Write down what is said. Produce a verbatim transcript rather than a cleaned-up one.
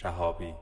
شهابی.